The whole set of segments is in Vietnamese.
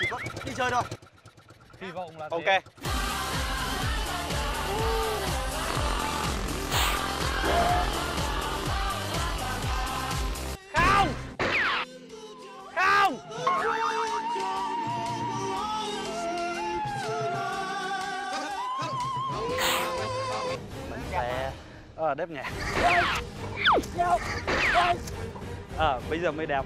chỉ có đi chơi thôi. Hy vọng là ok. Không! Không! Mình sẽ ở đếp nhạc. Bây giờ mới đẹp.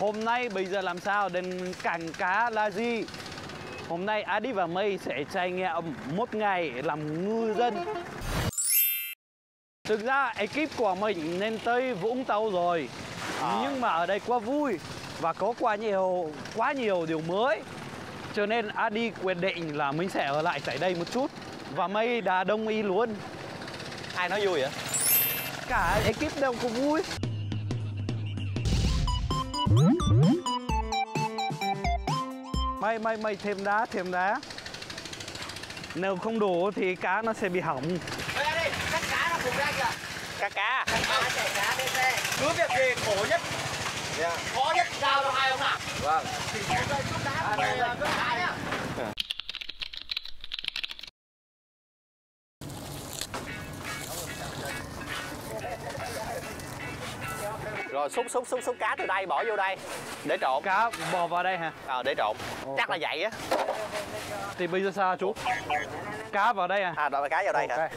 Hôm nay bây giờ làm sao đến cảng cá là gì? Hôm nay Adi và Mây sẽ trải nghiệm một ngày làm ngư dân. Thực ra ekip của mình nên tới Vũng Tàu rồi, nhưng mà ở đây quá vui và có quá nhiều điều mới, cho nên Adi quyết định là mình sẽ ở lại tại đây một chút và Mây đã đồng ý luôn. Ai nói vui vậy? Cả ekip đều có vui. Mày thêm đá. Nếu không đủ thì cá nó sẽ bị hỏng. Ê, đi, cắt cá nó cùng ra kìa. Cá chảy cá lên xe. Cứ việc gì khổ nhất. Khó nhất giao cho hai ông nào. Vâng. Thì chút đá rồi chút cá nhá. Rồi xúc cá từ đây bỏ vô đây để trộn. Cá bò vào đây hả? Để trộn. Chắc là vậy á. Thì bây giờ sao chú? Cá vào đây hả? Đợi cá vào đây hả?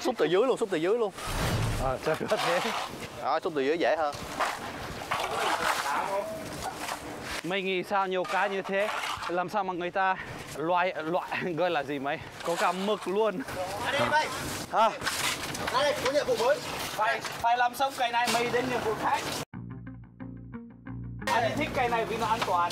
Xúc từ dưới luôn, Trời ơi thế. Rồi xúc từ dưới dễ hơn. Mày nghĩ sao nhiều cá như thế? Làm sao mà người ta loại gọi là gì mày? Có cả mực luôn. Đi mày. Đây có nhiệm vụ mới. Phải làm xong cây này mày đến nhiệm vụ khác. Anh thích cây này vì nó an toàn.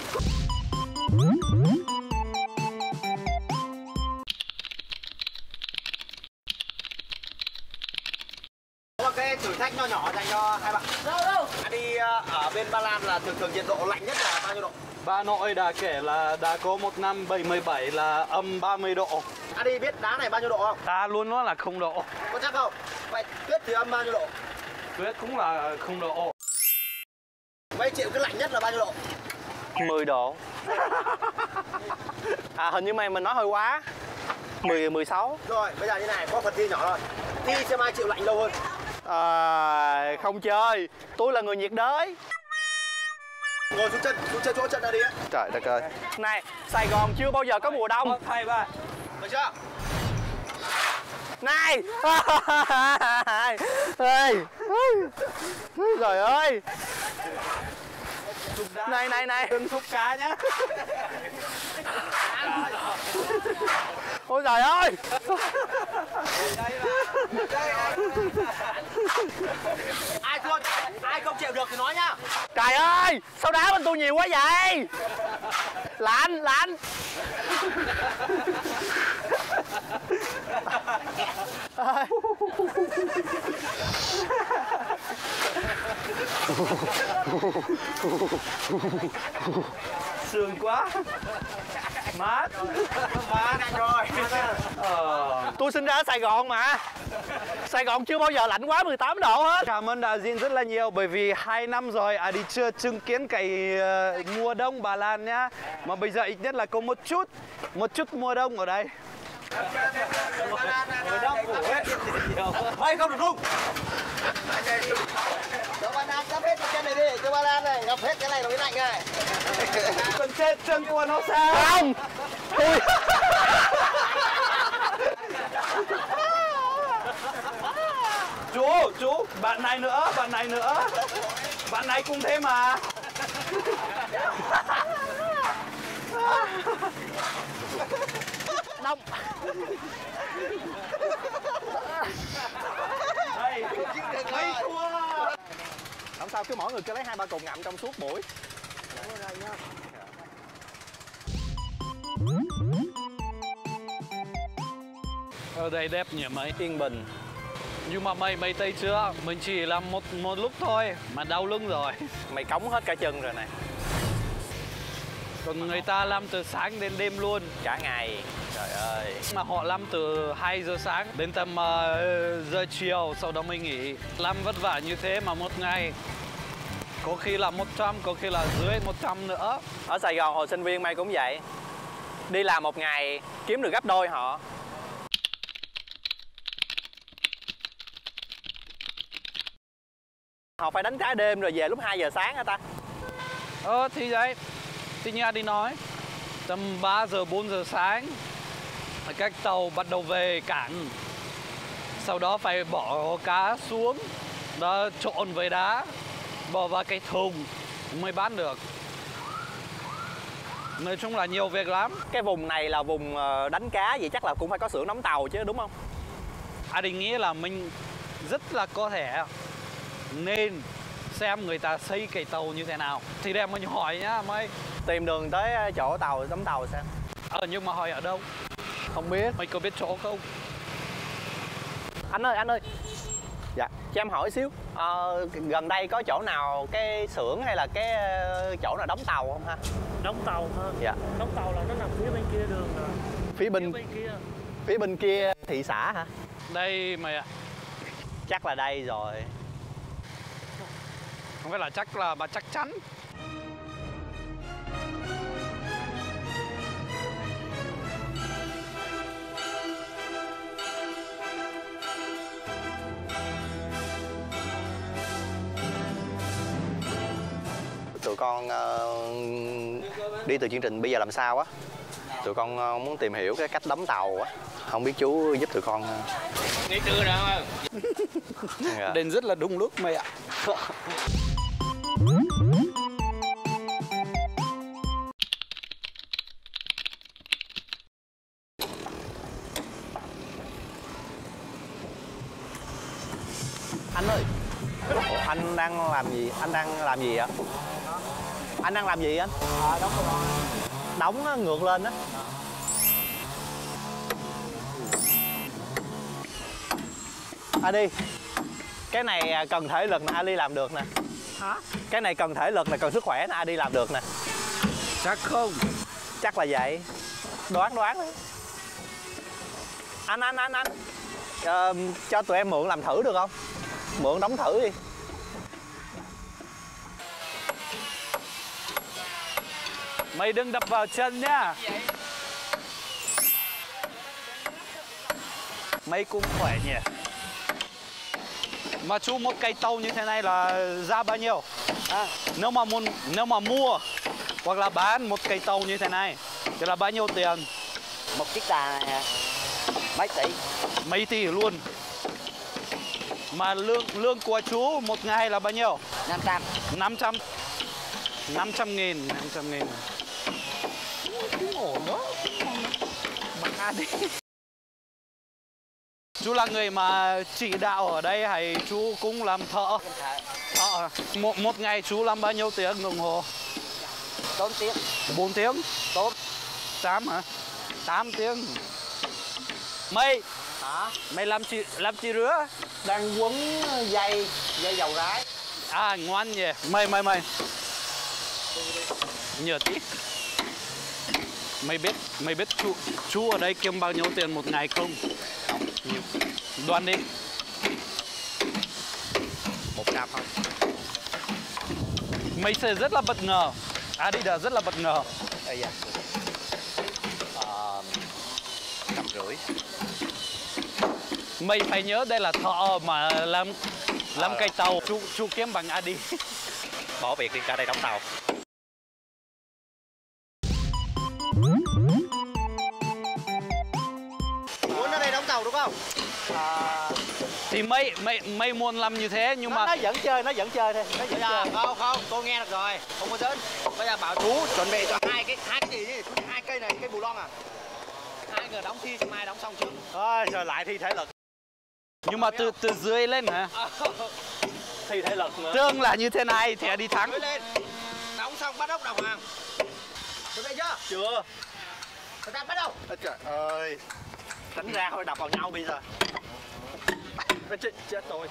Có một cái thử thách nho nhỏ dành cho hai bạn. Đâu. Anh đi ở bên Ba Lan là thường nhiệt độ lạnh nhất là bao nhiêu độ? Bà nội đã kể là đã có một năm 77 là âm 30 độ. Adi biết đá này bao nhiêu độ không? Đá luôn nó là 0 độ. Có chắc không? Vậy tuyết thì âm bao nhiêu độ? Tuyết cũng là 0 độ. Vậy chịu cái lạnh nhất là bao nhiêu độ? 10 độ. Hình như mày nói hơi quá. 16. Rồi, bây giờ như này, có phần thi nhỏ rồi. Thi xem ai chịu lạnh lâu hơn. Không chơi. Tôi là người nhiệt đới. Ngồi xuống chân chỗ trận này đi. Trời đất ơi. Này, Sài Gòn chưa bao giờ có mùa đông. Hay ba. Được chưa? Này! Trời ơi! Này! Đừng xúc cá nhá! Ôi trời ơi! Ai không chịu được thì nói nhá! Trời ơi! Sao đá bên tôi nhiều quá vậy? Lạnh! Sướng quá. Mát rồi. Tôi sinh ra ở Sài Gòn mà. Sài Gòn chưa bao giờ lạnh quá 18 độ hết. Cảm ơn đạo diễn rất là nhiều, bởi vì 2 năm rồi đi chưa chứng kiến cái mùa đông Ba Lan nhá. Mà bây giờ ít nhất là có một chút mùa đông ở đây. Mày không được không? Cho Ba Lan gấp hết cái này đi, cho Ba Lan này, gấp hết cái này nó mới lạnh này. Còn trên chân của nó sao? Không! Tôi... Chú, bạn này nữa. Bạn này cũng thế mà. Đông. Đây, không sao, cứ mỗi người cứ lấy 2-3 cục ngậm trong suốt buổi. Ở đây đẹp nhỉ mấy? Yên bình. Nhưng mà mày tây chưa? Mình chỉ làm một lúc thôi mà đau lưng rồi. Mày cống hết cả chân rồi này. Còn người ta làm từ sáng đến đêm luôn, cả ngày. Trời ơi. Mà họ làm từ 2 giờ sáng đến tầm giờ chiều, sau đó mới nghỉ. Làm vất vả như thế mà một ngày có khi là 100, có khi là dưới 100 nữa. Ở Sài Gòn hồi sinh viên mày cũng vậy. Đi làm một ngày kiếm được gấp đôi họ. Họ phải đánh cá đêm rồi về lúc 2 giờ sáng hả ta? Thì vậy. Thì nhà đi nói tầm 3 giờ 4 giờ sáng các tàu bắt đầu về cảng, sau đó phải bỏ cá xuống đó, trộn với đá, bỏ vào cái thùng mới bán được. Nói chung là nhiều việc lắm. Cái vùng này là vùng đánh cá vậy chắc là cũng phải có xưởng đóng tàu chứ đúng không? Anh nghĩ là mình rất là có thể nên xem người ta xây cái tàu như thế nào. Thì để mình hỏi nhá, mới tìm đường tới chỗ tàu, đóng tàu xem. Nhưng mà hỏi ở đâu? Không biết. Mày có biết chỗ không? Anh ơi. Dạ, cho em hỏi xíu. Gần đây có chỗ nào cái xưởng hay là cái chỗ nào đóng tàu không ha? Đóng tàu ha? Dạ. Đóng tàu là nó nằm phía bên kia đường rồi. Phía bên kia thị xã hả? Đây mày ạ. Chắc là đây rồi. Không phải là chắc là bà chắc chắn. Tụi con đi từ chương trình Bây Giờ Làm Sao á, tụi con muốn tìm hiểu cái cách đóng tàu á, không biết chú giúp tụi con. Nghĩ chưa đâu. Đến rất là đúng lúc mày ạ. Anh ơi, anh đang làm gì? Ạ? Anh đang làm gì anh? Đóng nó ngược lên đó. Ali, cái này cần thể lực nè, Ali làm được nè. Hả? Cái này cần thể lực nè, cần sức khỏe nè, Ali làm được nè. Chắc không? Chắc là vậy. Đoán đi. Anh. Cho tụi em mượn làm thử được không? Mượn đóng thử đi. Mày đừng đập vào chân nha. Mày cũng khỏe nhỉ. Mà chú một cây tàu như thế này là giá bao nhiêu? Nếu mà mua hoặc là bán một cây tàu như thế này thì là bao nhiêu tiền? Một chiếc tàu này mấy tỷ? Mấy tỷ luôn. Mà lương của chú một ngày là bao nhiêu? 500. 500 nghìn. 500 nghìn. Ổn đó. Mà đi. Chú là người mà chỉ đạo ở đây hay chú cũng làm thợ? Thợ. Một ngày chú làm bao nhiêu tiếng đồng hồ? 4 tiếng. 4 tiếng? 8 hả? 8 tiếng. Mày? Hả? Mày làm chi rứa? Đang quấn dây dầu rái. À ngoan nhỉ. Mày. Nhờ tí. Mày biết chú ở đây kiếm bao nhiêu tiền một ngày không? Đoán đi. 100 thôi. Mày sẽ rất là bất ngờ. Adidas rất là bất ngờ. 5 rưỡi. Mày phải nhớ đây là thợ mà làm cây tàu. Chú kiếm bằng Adi. Bỏ việc đi ra đây đóng tàu. Thì mày muốn làm như thế nhưng mà nó vẫn chơi thôi. Không, tôi nghe được rồi. Không có giỡn. Bây giờ bảo chú chuẩn bị cho hai cái gì nhỉ? Hai cây này, cái bù lon à. 2 giờ đóng thi thì mai đóng xong chứ. Ôi rồi lại thi thể lực. Nhưng mà từ dưới lên hả? Thi thể lực nữa. Tương là như thế này thì đi thắng. Lên. Đóng xong bắt ốc đồng hàng. Được chưa? Chưa. Người ta bắt đầu. Trời ơi. Đánh ra thôi đập vào nhau bây giờ. Ê, chết rồi.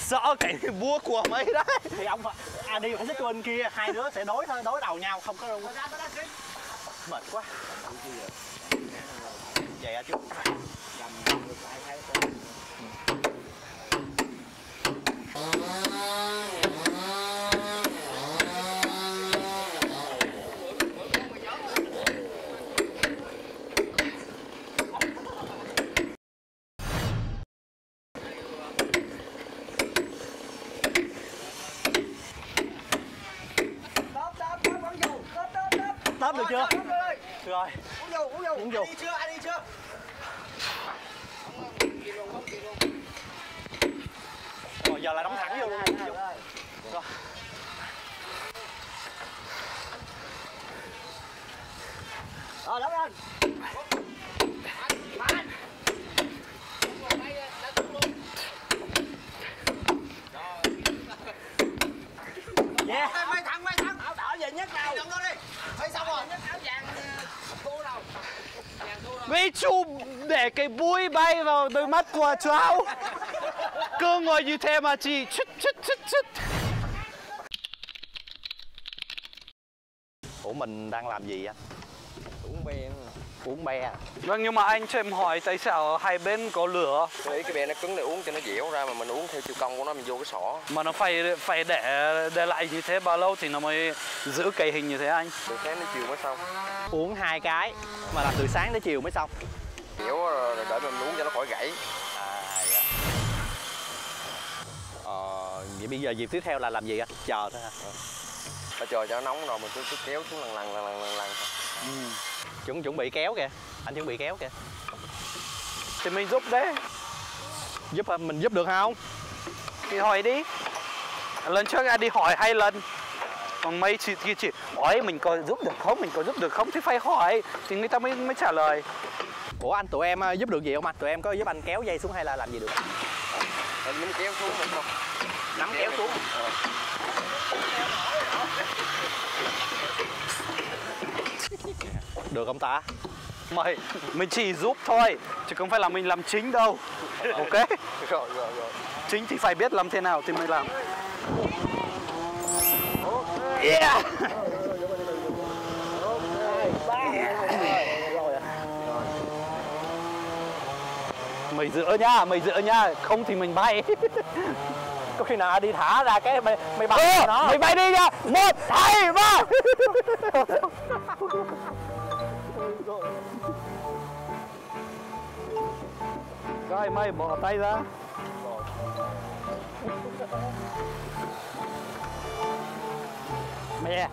Sợ cảnh vua của mấy đấy. Thì ông đi phải xích cho bên kia, hai đứa sẽ đối thôi, đối đầu nhau không có đâu. Mệt quá. Vậy à, chứ tấp được chưa? Được rồi. Uống vô. Ăn đi chưa? Rồi giờ là đóng thẳng vô luôn. Rồi. Rồi đóng lên. Yeah. Mấy thằng. Tao đỡ về nhất nào. Đừng đi. Xong rồi. Mấy chú để cái bụi bay vào đôi mắt của cháu. Cứ ngồi như thế mà chỉ chút. Ủa mình đang làm gì anh? Uống bia. Vâng, nhưng mà anh cho em hỏi tại sao hai bên có lửa? Đấy, cái bè nó cứng để uống cho nó dẻo ra, mà mình uống theo chiều cong của nó, mình vô cái sọ. Mà nó phải để lại như thế bao lâu thì nó mới giữ cây hình như thế anh? Từ sáng đến chiều mới xong. Uống hai cái mà làm từ sáng đến chiều mới xong. Dẻo rồi đợi mình uống cho nó khỏi gãy. Vậy bây giờ dịp tiếp theo là làm gì anh? Chờ thôi hả? Mà chờ cho nó nóng rồi mình cứ kéo xuống lần thôi. Chuẩn bị kéo kìa, anh chuẩn bị kéo kìa. Thì mình giúp đấy. Giúp à, mình giúp được không? Thì hỏi đi. Lần trước anh đi hỏi 2 lần. Còn mấy chị kia chỉ hỏi mình có giúp được không, thì phải hỏi thì người ta mới trả lời. Ủa anh, tụi em giúp được gì không anh? Tụi em có giúp anh kéo dây xuống hay là làm gì được? Mình kéo xuống được không? Nắm kéo xuống. Được không ta? Mày, mình chỉ giúp thôi, chứ không phải là mình làm chính đâu. Ok? Rồi. Chính thì phải biết làm thế nào thì mới làm. Yeah! Mày dựa nha, không thì mình bay. Có khi nào đi thả ra cái mày bắn nó. Mày bay đi nha. 1, 2, 3. Rồi mày bỏ tay ra. Mẹ.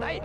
Đây.